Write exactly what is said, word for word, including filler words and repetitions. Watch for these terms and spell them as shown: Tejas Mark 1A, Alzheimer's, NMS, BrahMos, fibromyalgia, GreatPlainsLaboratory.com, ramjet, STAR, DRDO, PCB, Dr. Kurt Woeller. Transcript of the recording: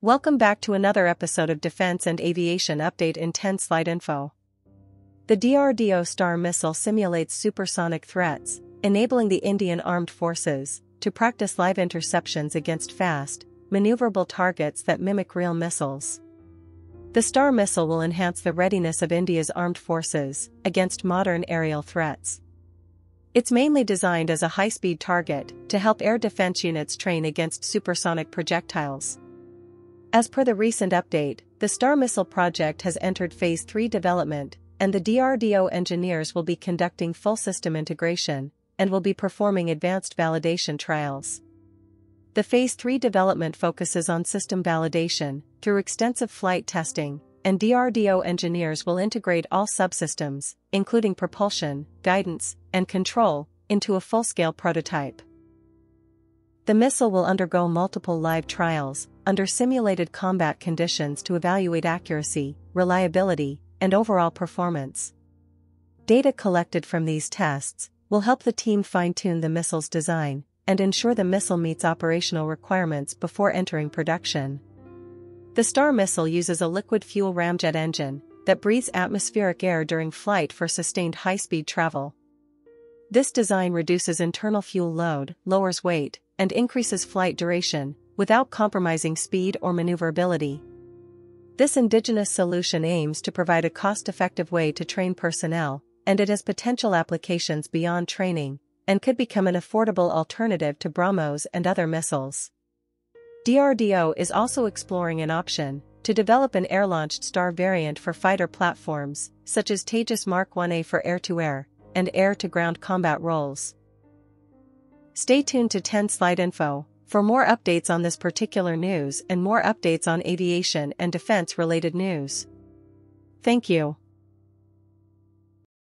Welcome back to another episode of Defense and Aviation Update in ten slide info. The D R D O STAR missile simulates supersonic threats, enabling the Indian Armed Forces to practice live interceptions against fast, maneuverable targets that mimic real missiles. The STAR missile will enhance the readiness of India's armed forces against modern aerial threats. It's mainly designed as a high-speed target to help air defense units train against supersonic projectiles. As per the recent update, the STAR missile project has entered Phase three development, and the D R D O engineers will be conducting full system integration and will be performing advanced validation trials. The Phase three development focuses on system validation through extensive flight testing, and D R D O engineers will integrate all subsystems, including propulsion, guidance, and control, into a full-scale prototype. The missile will undergo multiple live trials under simulated combat conditions to evaluate accuracy, reliability, and overall performance. Data collected from these tests will help the team fine-tune the missile's design and ensure the missile meets operational requirements before entering production. The STAR missile uses a liquid fuel ramjet engine that breathes atmospheric air during flight for sustained high-speed travel. This design reduces internal fuel load, lowers weight, and increases flight duration, without compromising speed or maneuverability. This indigenous solution aims to provide a cost-effective way to train personnel, and it has potential applications beyond training, and could become an affordable alternative to BrahMos and other missiles. D R D O is also exploring an option to develop an air-launched STAR variant for fighter platforms, such as Tejas Mark one A for air-to-air, and air-to-ground combat roles. Stay tuned to ten slide info for more updates on this particular news and more updates on aviation and defense-related news. Thank you.